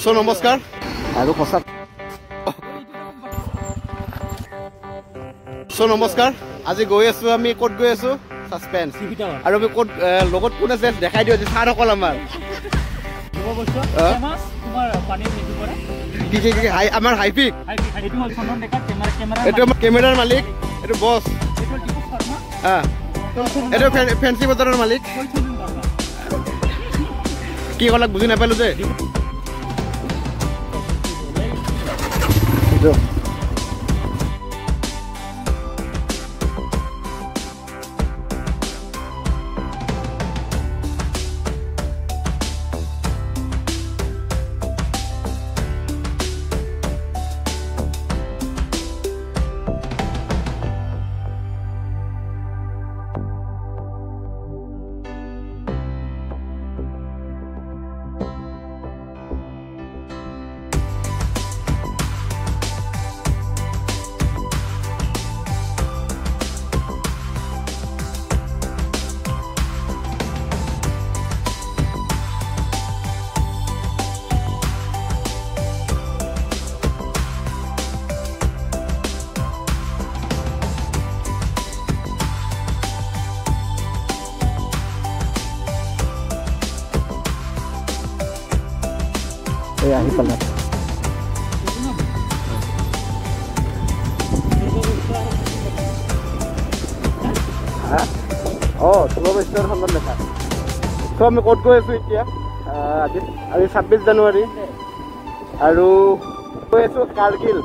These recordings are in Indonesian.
So namaskar. Aru kosa. So namaskar. Aji goyesu ami kod goyesu suspense. Aru ami kod logot kuna sense dekhai dio je saro kolamar. Amar high pick. Etu camera malik. Etu boss. Etu fancy botarar malik. Ki kolak bujhi na pailu je. Jom. Ya, ini pernah. Oh, seluruh store hambar dekat. So, kami kod go itu ya. Hari 26 Januari. Aru go itu Kargil.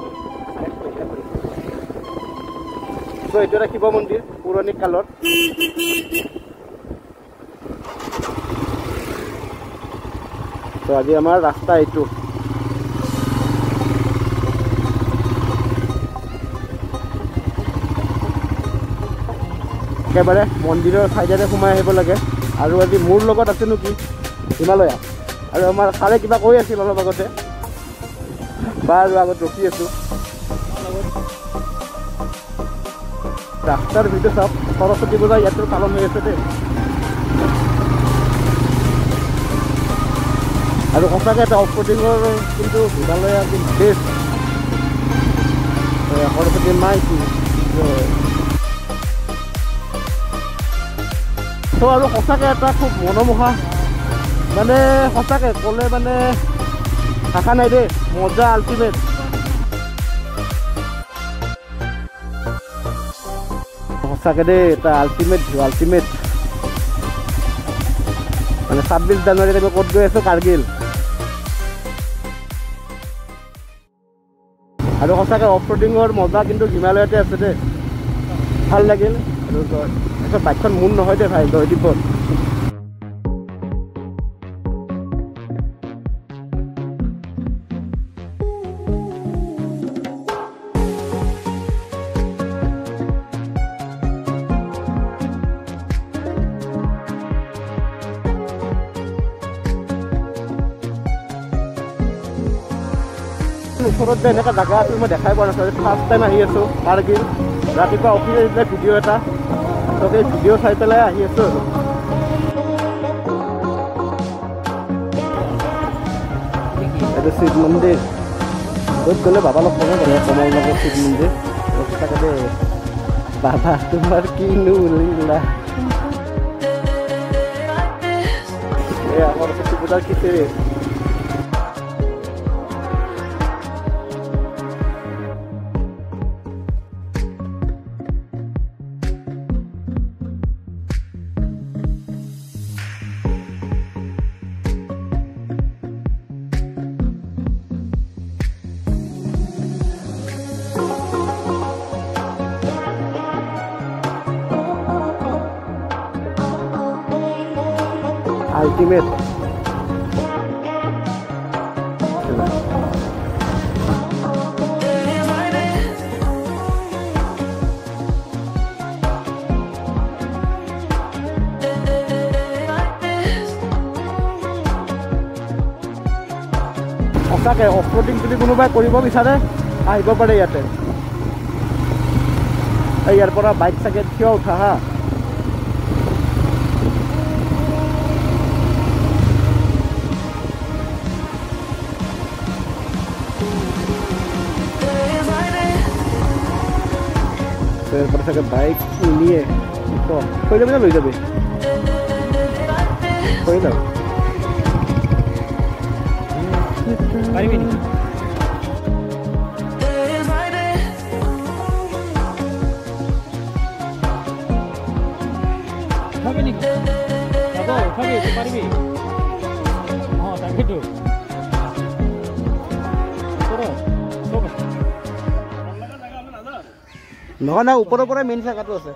So, itu ada Shiva Mandir, Puranik Kalor. So, aji amar rasta itu. Kebare mondirer saidere sumai hebo lage. Aru aji mur logot ase nuki Himalaya. Aru amar sare kiba koi asil alop agote. Baru agot roki asu. Rastar bidor sob Saraswati puja yatra kalon hoye ase. Aduh, kosaknya ada off-roading orang itu, udah lo yakin bis. Ya, kalau bikin mic so, aduh, kosaknya ada cukup monomuha. Mana kosaknya, kalau mana kakak naik deh, moja ultimate. Kosaknya deh, itu ultimate. Mana 26 Januari itu kod gue itu Kargil. Aru kosakar off-roadingor moza kintu Himalayate ase de ভাল লাগিল এটা বাইকখন মুন নহয় দে ভাই দই দিব ওচৰত যে এনেকা জাগা আছিল মই দেখাই পোৱা নাছিলোঁ ফাৰ্ষ্ট টাইম আহি আছোঁ কাৰ্গিল ৰাতিপুৱা অফিচে যে ভিডিঅ' এটা তোকে ভিডিঅ' চাই পেলাই আহি আছোঁ এইটো শিৱ মন্দিৰ বহুত গ'লে বাবা লগ পাব গ'লে কমল নগৰ শিৱ মন্দিৰ তাকে বাবা তোমাৰ কিনো লিলা এয়া আমাৰ পূজাৰ কিছেৰে ultimate. Oke, off-roading jadi kunubai korib bisare, ahibo pade yate. Ayar pora bike saket kyo uthaha. Saya merasa baik ini ya. Kok? Kau udah belum? Kau udah? Mari ini. Kami ini. Kau, kami, mari ini. Oh, tak gitu. Nona upor-upor main sakat lo sih.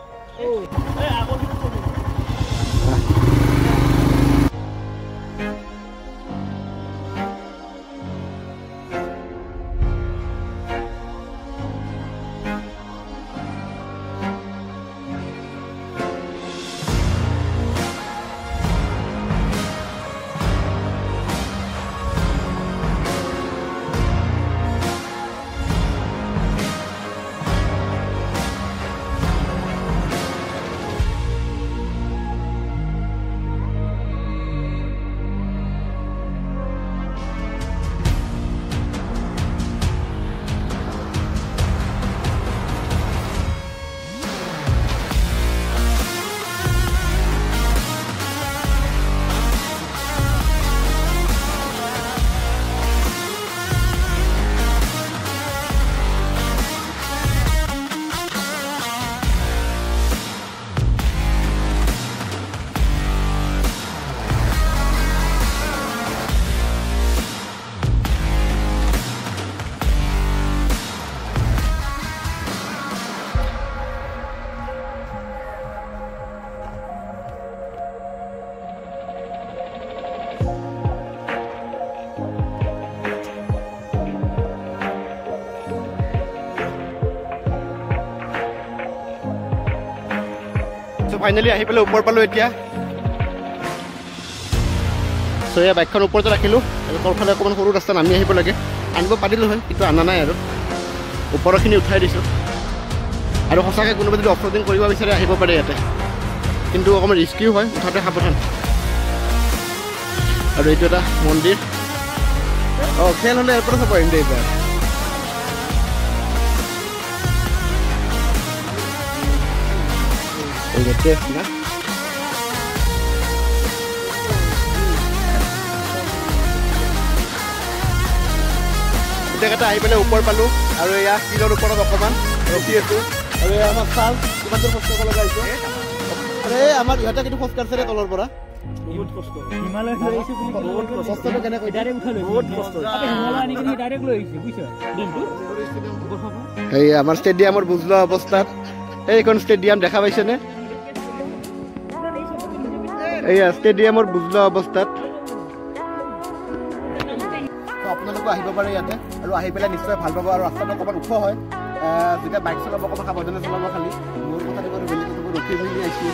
Finally ahi pale upor palo etia so ya bike kon upor te rakhilu kol phale koman horu rasta nami ahi pole anbo padilu hoy kitu anana nai aru upor khini uthai disu aru hosake kono bodi offroading koriba bisare ahibo pare yate kintu okom risky hoy uthate habothan aru etu eta mondir oh khel hole airport sa point eta udah deh nah udah kata ahi pele upor palu aru ya pilor uporot okoman roki etu aru amar sal kiman dur kosto kola jaisu are amar ihata kitu kost karsere tolor pora bahut kosto himalaya hoise buli bahut kosto to kene koi direct khalo bahut kosto abe himalaya ani kini direct lo hoise buisa dintu ei amar stadium or bujlo obostha ei kon stadium dekha paise ne iya stadium or bujla obostat to apnalok ahiba pare yate aru ahi pela nischoy bhal pabo aru rasta koman ukho hoy jeta bike chalabo koman khabodane chalabo khali mor kotha koru belli koru rokhi hoye aichu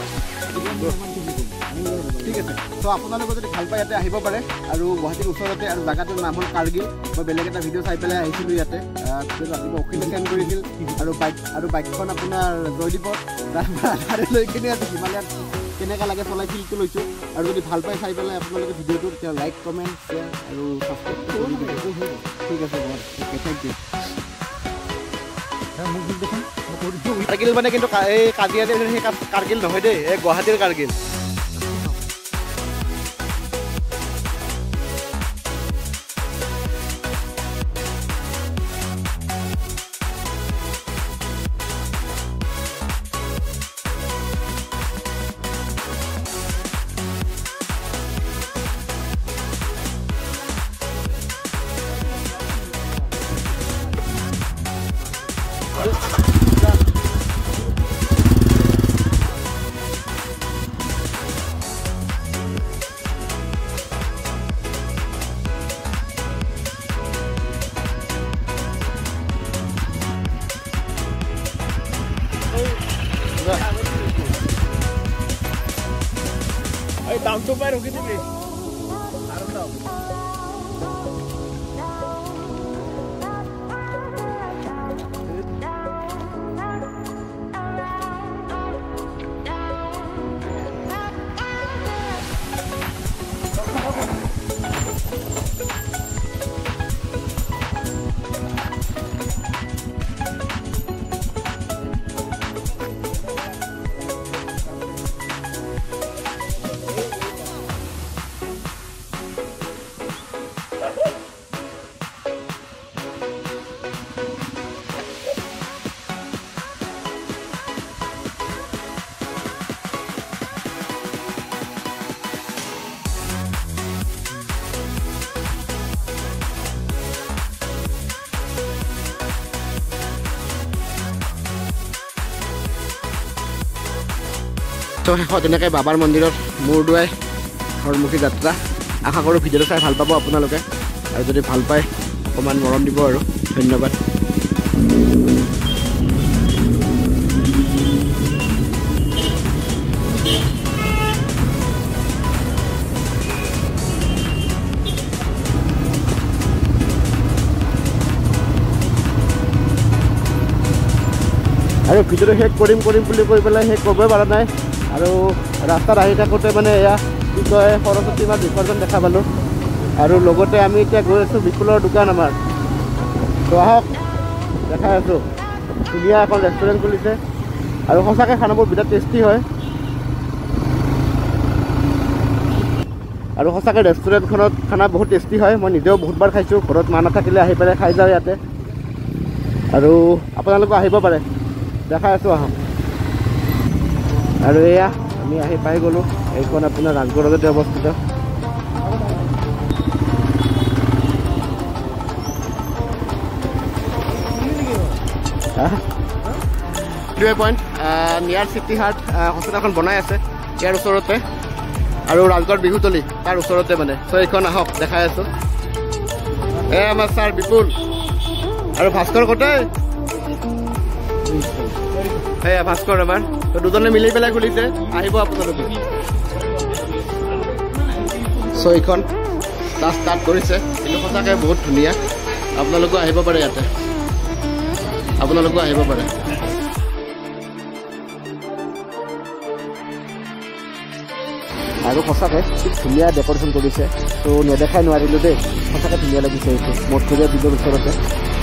thik ase to apnalok jodi bhal pa yate ahiba pare aru guwahati usorote aru jaga to naam hol Kargil moi beleg eta video sai pela aisilu yate to ratibo okhile kan kori dil aru bike kon apunar joydipor tar loi kini ase himalayat কেনেকা লাগে ফলাই ফিলটো লৈছো আৰু যদি ভাল পাই চাই পেলে আপোনালোকে ভিডিওটো তে লাইক কমেন্ট শেয়ার আৰু সাবস্ক্রাইব কৰি দিয়ক ঠিক আছে বহুত থ্যাংক ইউ হ্যাঁ মুগিল দেখুন কৰি দিও Kargil মানে কিন্তু এই কাজিয়াতে সেই Kargil নহয় দে এই গুৱাহাটীৰ Kargil Down to baru gitu deh. Harus tahu. तो होते हैं बाबार मंदिर मूर दुआई हरमुखी जत्रा आशा करूँ भिडिओ चाय भल पा अपने और जो भल पाए अक मरम दी और धन्यवाद। আৰু ভিডিঅ'টো শেষ কৰিম বুলি কৈ পেলাই শেষ কৰিবই পৰা নাই আৰু ৰাস্তাত আহি থাকোঁতে মানে এয়া কি কয় সৰস্বতী মাৰ বিসৰ্জন দেখা পালোঁ আৰু লগতে আমি এতিয়া গৈ আছোঁ বিকুলৰ দোকান আমাৰ তো আহক দেখাই আছোঁ ধুনীয়া এখন ৰেষ্টুৰেণ্ট খুলিছে আৰু সঁচাকৈ খানাবোৰ বিৰাট টেষ্টি হয় আৰু সঁচাকৈ ৰেষ্টুৰেণ্টখনত খানা বহুত টেষ্টি হয় মই নিজেও বহুতবাৰ খাইছোঁ ঘৰত মা নাথাকিলে আহি পেলাই খাই যাওঁ ইয়াতে আৰু আপোনালোকো আহিব পাৰে দেখাই আছোঁ আহক আৰু এয়া আমি আহি পাই গ'লোঁ এইখন আপোনাৰ ৰাজগড়তে অৱস্থিত পইণ্ট নিয়াৰ চিটি হাৰ্ট হস্পিটেলখন বনাই আছে ইয়াৰ ওচৰতে আৰু ৰাজগড় বিহুতলী তাৰ ওচৰতে মানে চ' এইখন আহক দেখাই আছোঁ এয়া আমাৰ ছাৰ বিপুল আৰু ভাস্কৰ কটাই এয়া ভাস্কৰ আমাৰ তো দুজনে মিলি পেলাই খুলিছে আহিব আপোনালোকে চ' এইখন ষ্টাৰ্ট কৰিছে কিন্তু সঁচাকৈ বহুত ধুনীয়া আপোনালোকো আহিব পাৰে ইয়াতে আপোনালোকো আহিব পাৰে আৰু সঁচাকৈ খুব ধুনীয়া ডেকৰেশ্যন কৰিছে তো নেদেখাই নোৱাৰিলোঁ দেই সঁচাকৈ ধুনীয়া লাগিছে এইটো মোৰ ভিডিঅ'ৰ ওচৰতে